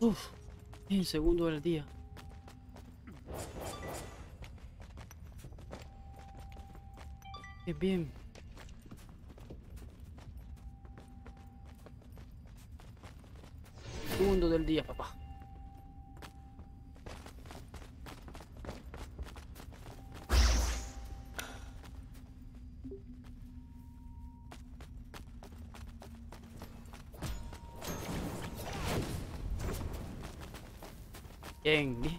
Uf, es el segundo del día. Qué bien. Segundo del día, papá. Bien, bien.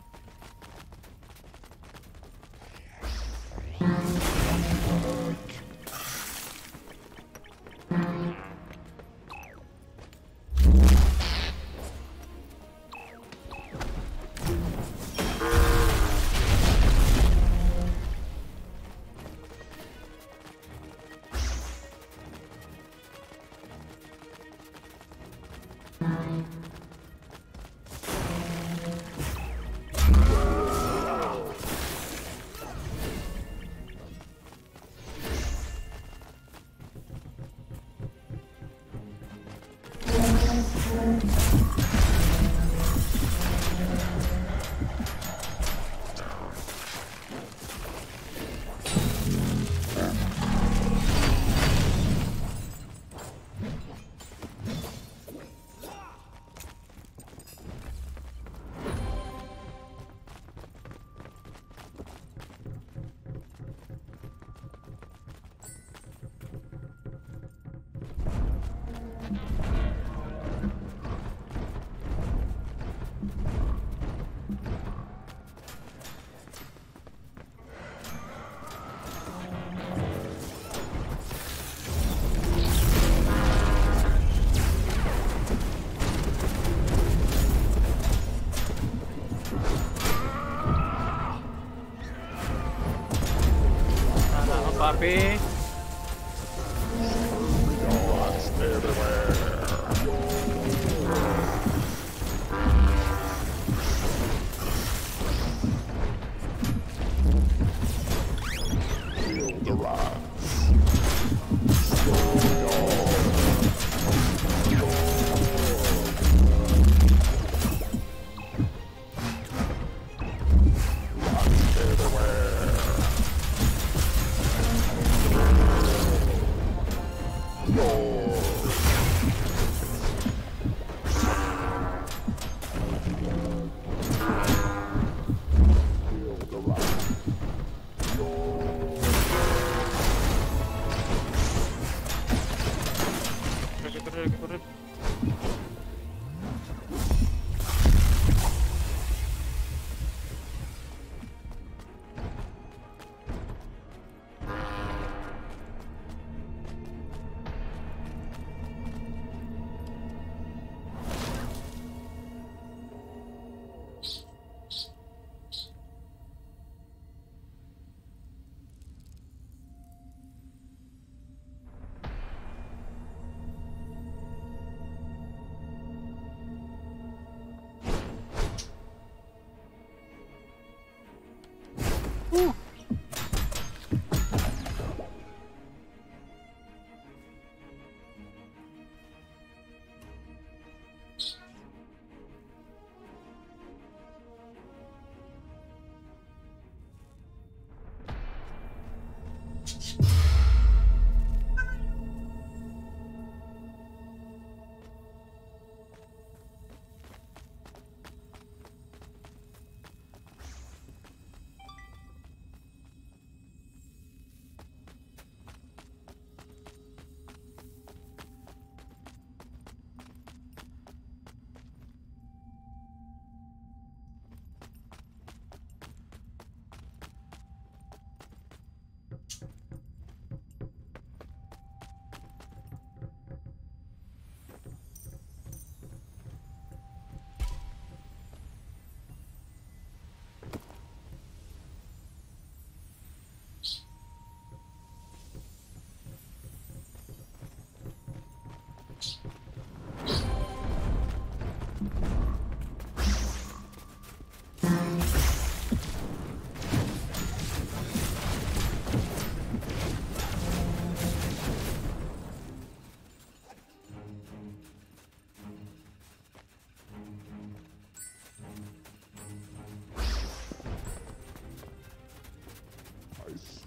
Papi.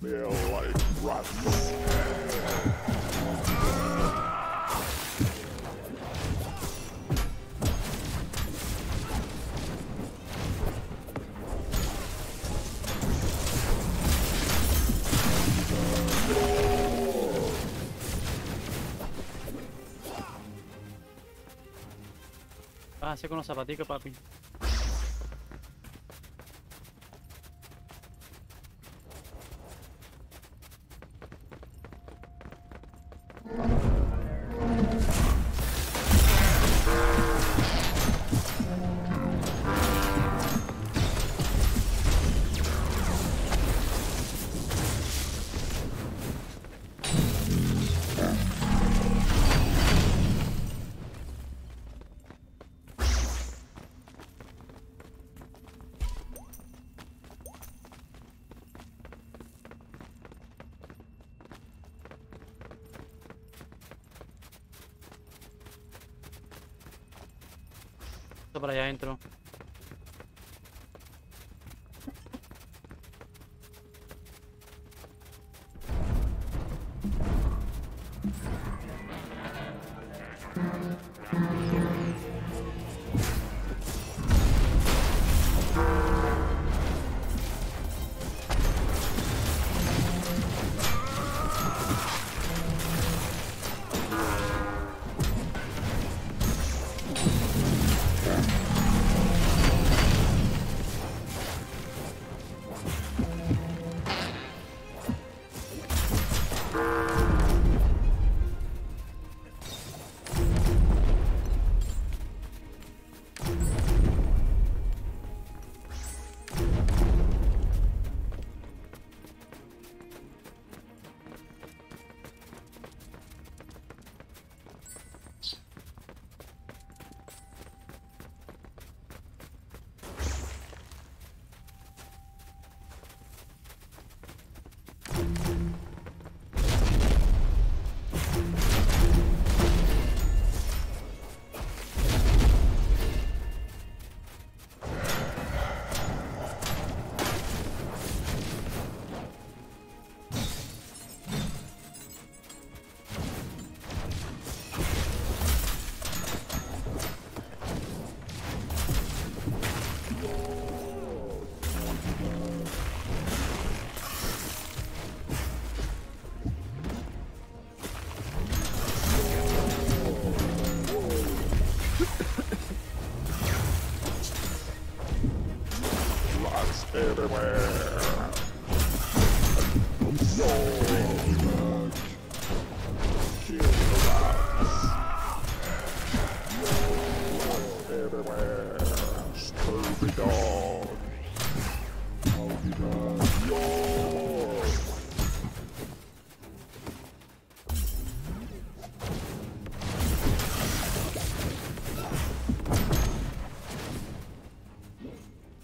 feel like rust. Ah, sí, con los zapaticos, papi. Para allá adentro.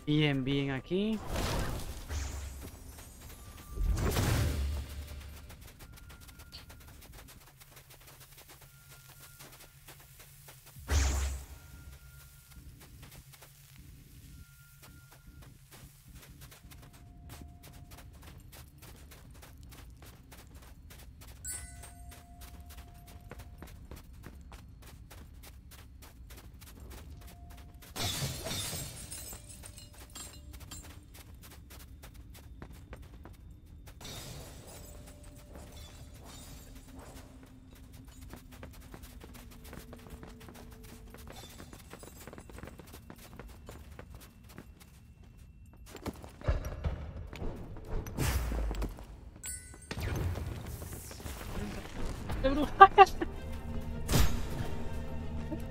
Bien, bien aquí.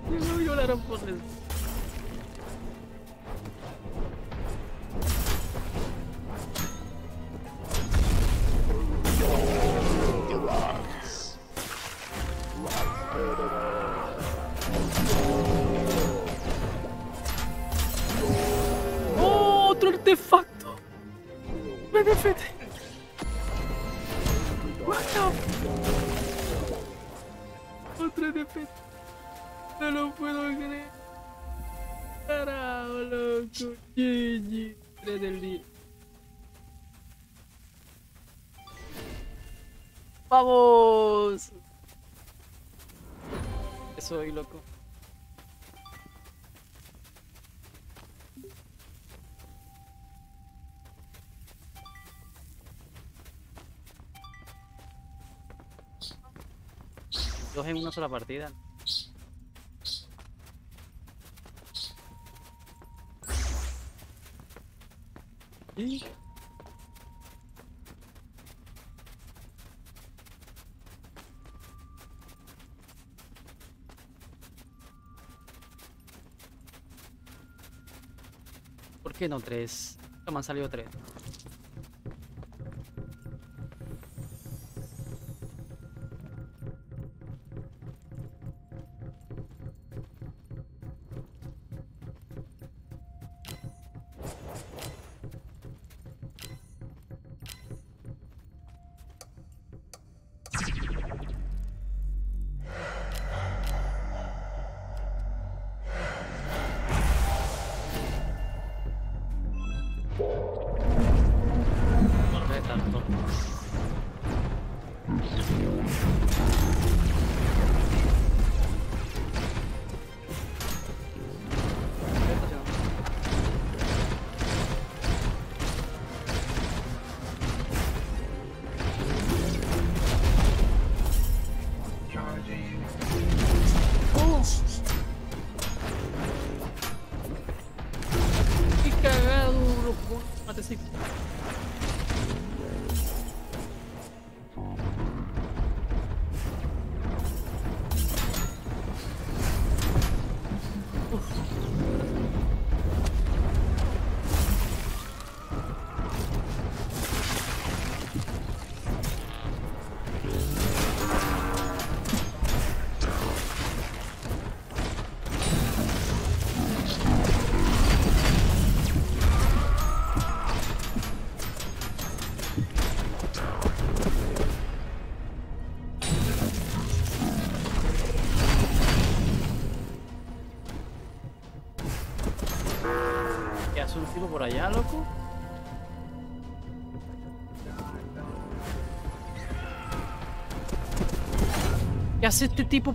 No violaron por eso. ¡Oh, otro artefacto! ¡Vete, vete! ¡What the...! Otro de pet. No lo puedo creer. Carajo, loco. GG. 3 del día. ¡Vamos! Eso soy, loco. Dos en una sola partida. ¿Y? ¿Por qué no tres? No me han salido tres. Por allá, loco. ¿Qué hace este tipo?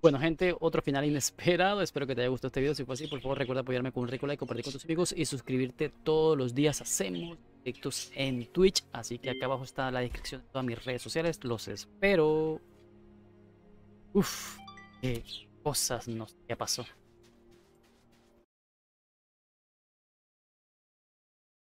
Bueno, gente, otro final inesperado. Espero que te haya gustado este video. Si fue así, por favor, recuerda apoyarme con un rico like, compartir con tus amigos y suscribirte. Todos los días hacemos directos en Twitch, así que acá abajo está la descripción de todas mis redes sociales. Los espero. Uf, qué cosas nos ya pasó.